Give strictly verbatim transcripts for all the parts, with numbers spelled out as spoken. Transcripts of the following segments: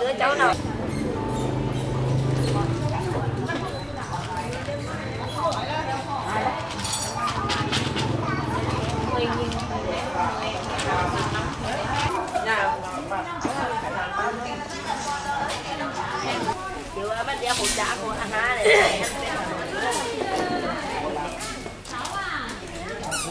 đứa cháu nào phụ trả của anh ha này.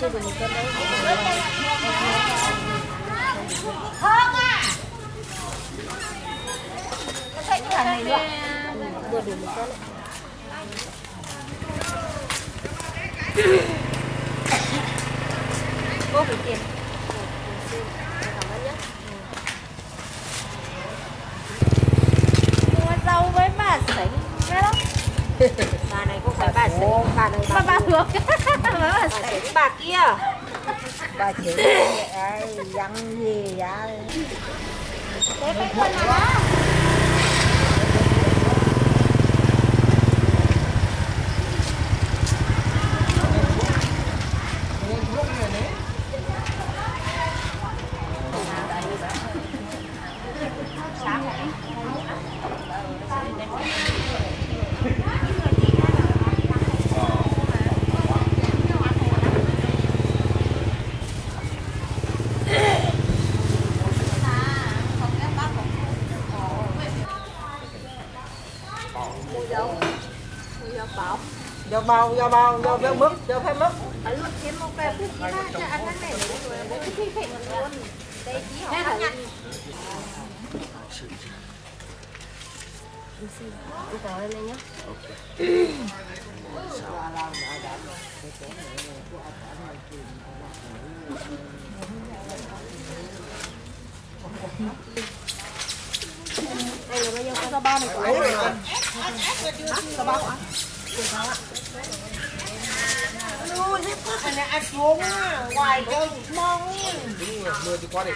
Chưa được một cân đấy. Không à. Nó thấy cái này luôn. Vừa đủ một cân. Cô phải tiền. Mua rau với bà sánh nghe lắm. Bà này cũng phải bà sánh. Bà này bà bà thường. Bà sánh bà kia. Bà chỉ cái răng gì vậy? Thế phải quên hả? Dao bao, dao bao, dao dao mứt, dao phép mứt. Ở luôn kiếm một cái phép kia đó, ăn cái này rồi bố cái phi phệ luôn. Đây chỉ họ ăn nhặt. Đi xin. Đi vào đây nhé. Đây là bao nhiêu con dao bao này của anh? Dao bao ạ. Luôn hết phút này ăn xuống ngoài coi mong mưa thì quá đẹp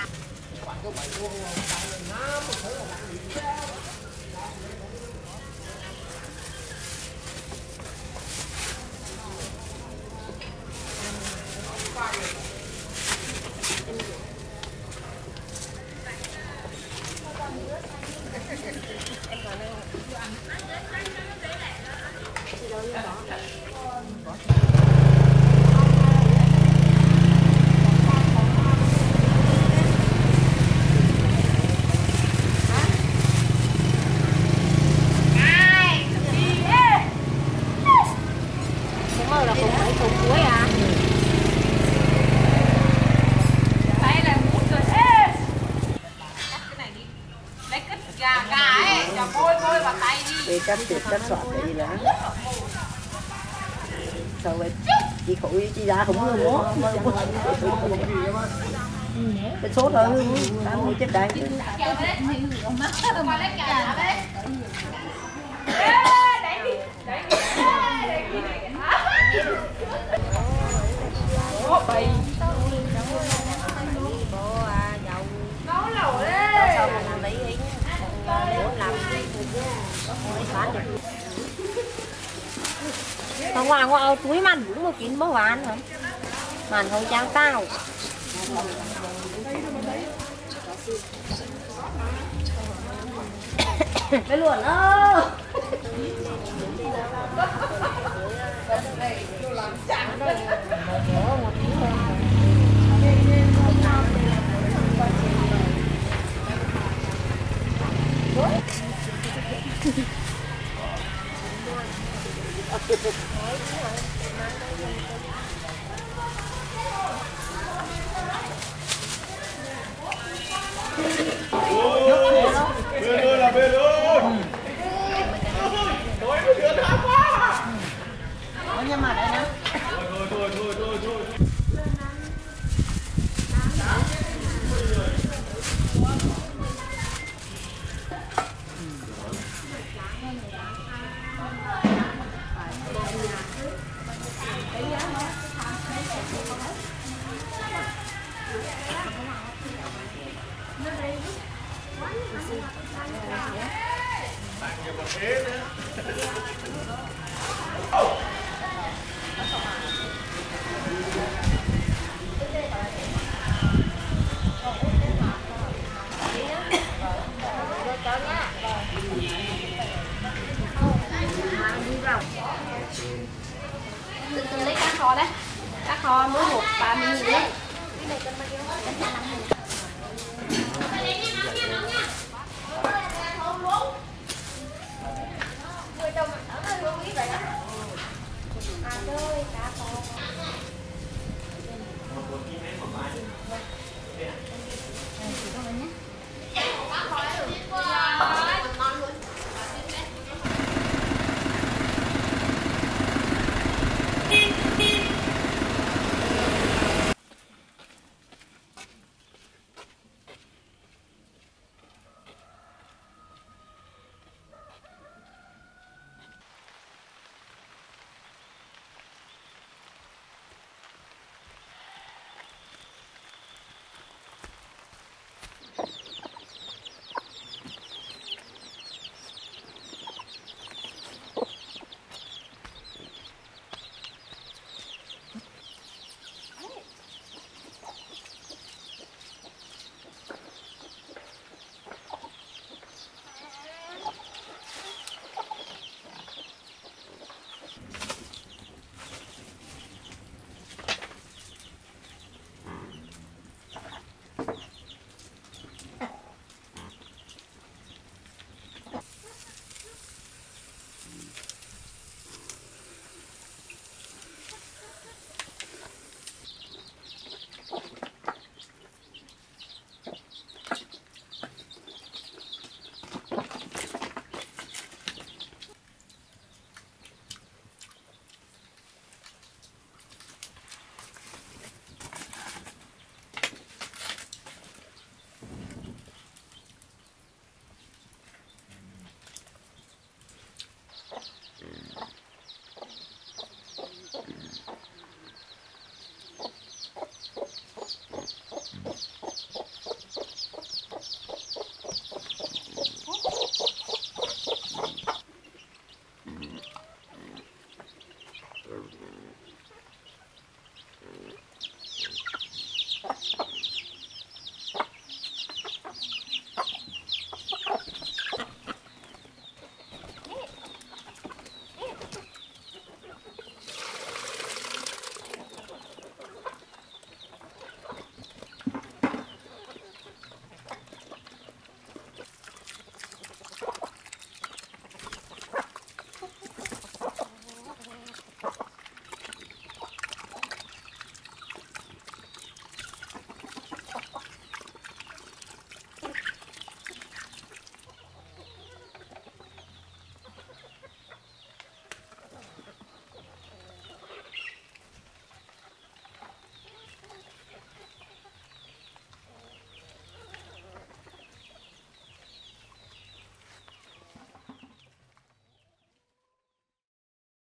cắt tiệt cắt soạn đi là sao vậy chị khổ chị giá không hư bố cái sốt rồi hư đang ngồi chết đấy mà ngoài ngoài túi màn cũng một kín bao bán hả màn không trang tao cái luôn ơ Oh! Cá kho mỗi hộp ba mươi nghìn đấy. Cá kho.